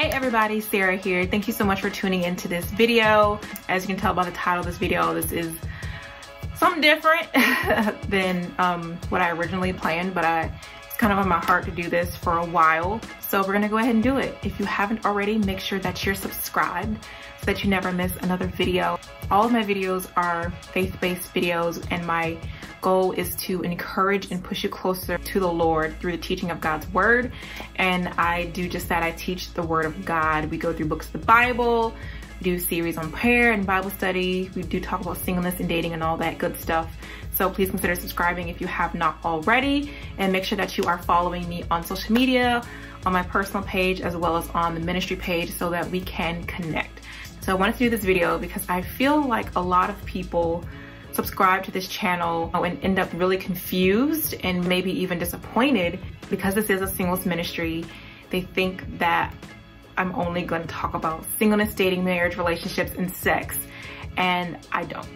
Hey everybody, Sarah here. Thank you so much for tuning into this video. As you can tell by the title of this video, this is something different than what I originally planned, but it's kind of on my heart to do this for a while. So we're gonna go ahead and do it. If you haven't already, make sure that you're subscribed so that you never miss another video. All of my videos are faith-based videos, and my goal is to encourage and push you closer to the Lord through the teaching of God's word. And I do just that. I teach the word of God. We go through books of the Bible, we do a series on prayer and Bible study. We do talk about singleness and dating and all that good stuff. So please consider subscribing if you have not already, and make sure that you are following me on social media, on my personal page, as well as on the ministry page, so that we can connect. So I wanted to do this video because I feel like a lot of people subscribe to this channel and end up really confused and maybe even disappointed because this is a singles ministry. They think that I'm only going to talk about singleness, dating, marriage, relationships, and sex, and I don't.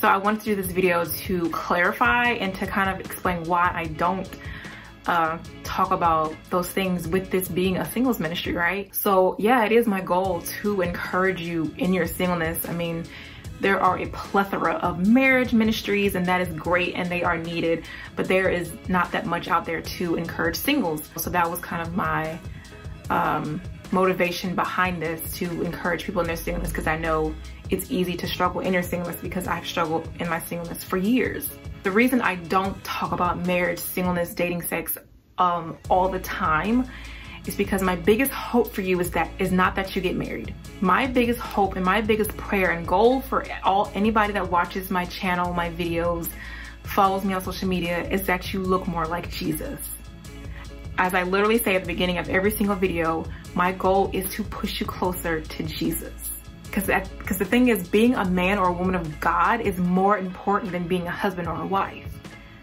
So I wanted to do this video to clarify and to kind of explain why I don't talk about those things with this being a singles ministry, right? So yeah, it is my goal to encourage you in your singleness. I mean, there are a plethora of marriage ministries, and that is great, and they are needed, but there is not that much out there to encourage singles. So that was kind of my motivation behind this, to encourage people in their singleness, because I know it's easy to struggle in your singleness, because I've struggled in my singleness for years. The reason I don't talk about marriage, singleness, dating, sex all the time is because my biggest hope for you is not that you get married. My biggest hope and my biggest prayer and goal for anybody that watches my channel, my videos, follows me on social media, is that you look more like Jesus. As I literally say at the beginning of every single video, my goal is to push you closer to Jesus. Because the thing is, being a man or a woman of God is more important than being a husband or a wife.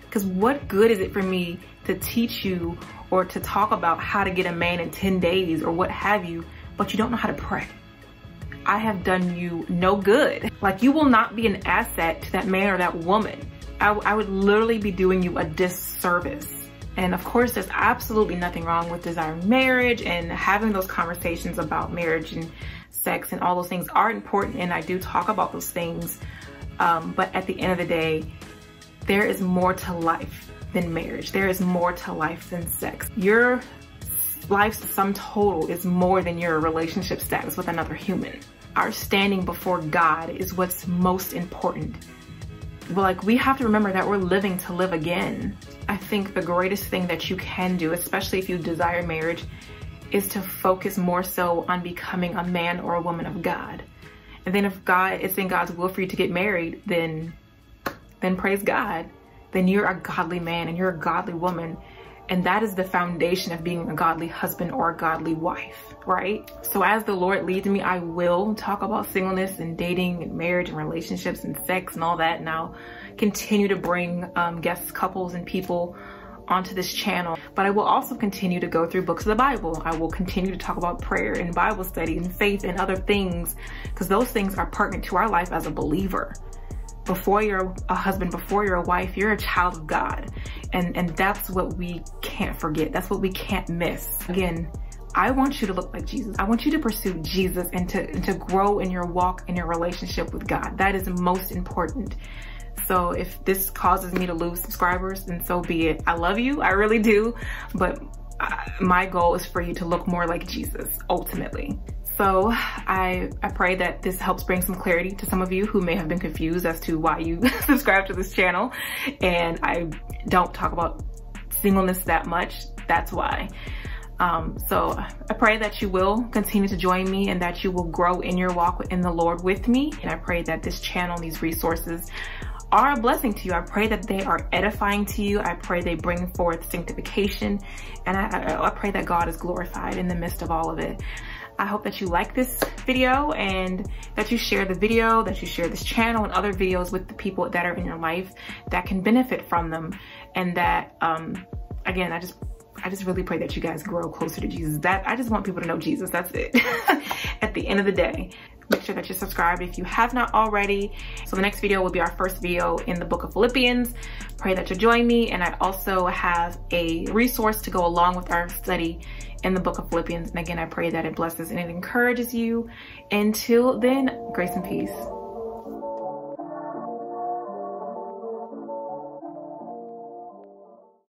Because what good is it for me to teach you or to talk about how to get a man in 10 days or what have you, but you don't know how to pray? I have done you no good. Like, you will not be an asset to that man or that woman. I would literally be doing you a disservice. And of course, there's absolutely nothing wrong with desiring marriage, and having those conversations about marriage and sex and all those things are important, and I do talk about those things. But at the end of the day, there is more to life than marriage. There is more to life than sex. Your life's sum total is more than your relationship status with another human. Our standing before God is what's most important. But like, we have to remember that we're living to live again. I think the greatest thing that you can do, especially if you desire marriage, is to focus more so on becoming a man or a woman of God. And then if it's in God's will for you to get married, then praise God. Then you're a godly man and you're a godly woman. And that is the foundation of being a godly husband or a godly wife, right? So as the Lord leads me, I will talk about singleness and dating and marriage and relationships and sex and all that. And I'll continue to bring guests, couples, and people onto this channel. But I will also continue to go through books of the Bible. I will continue to talk about prayer and Bible study and faith and other things, because those things are pertinent to our life as a believer. Before you're a husband, before you're a wife, you're a child of God. And that's what we can't forget. That's what we can't miss. Again, I want you to look like Jesus. I want you to pursue Jesus and to grow in your walk and your relationship with God. That is most important. So if this causes me to lose subscribers, then so be it. I love you, I really do. But my goal is for you to look more like Jesus, ultimately. So I pray that this helps bring some clarity to some of you who may have been confused as to why you subscribe to this channel. And I don't talk about singleness that much. That's why. So I pray that you will continue to join me and that you will grow in your walk in the Lord with me. And I pray that this channel, these resources, are a blessing to you. I pray that they are edifying to you. I pray they bring forth sanctification. And I pray that God is glorified in the midst of all of it. I hope that you like this video and that you share the video, that you share this channel and other videos with the people that are in your life that can benefit from them. And that, again, I just really pray that you guys grow closer to Jesus. I just want people to know Jesus, that's it. At the end of the day, Make sure that you're subscribed if you have not already. So the next video will be our first video in the book of Philippians. Pray that you'll join me. And I also have a resource to go along with our study in the book of Philippians. And again, I pray that it blesses and it encourages you. Until then, grace and peace.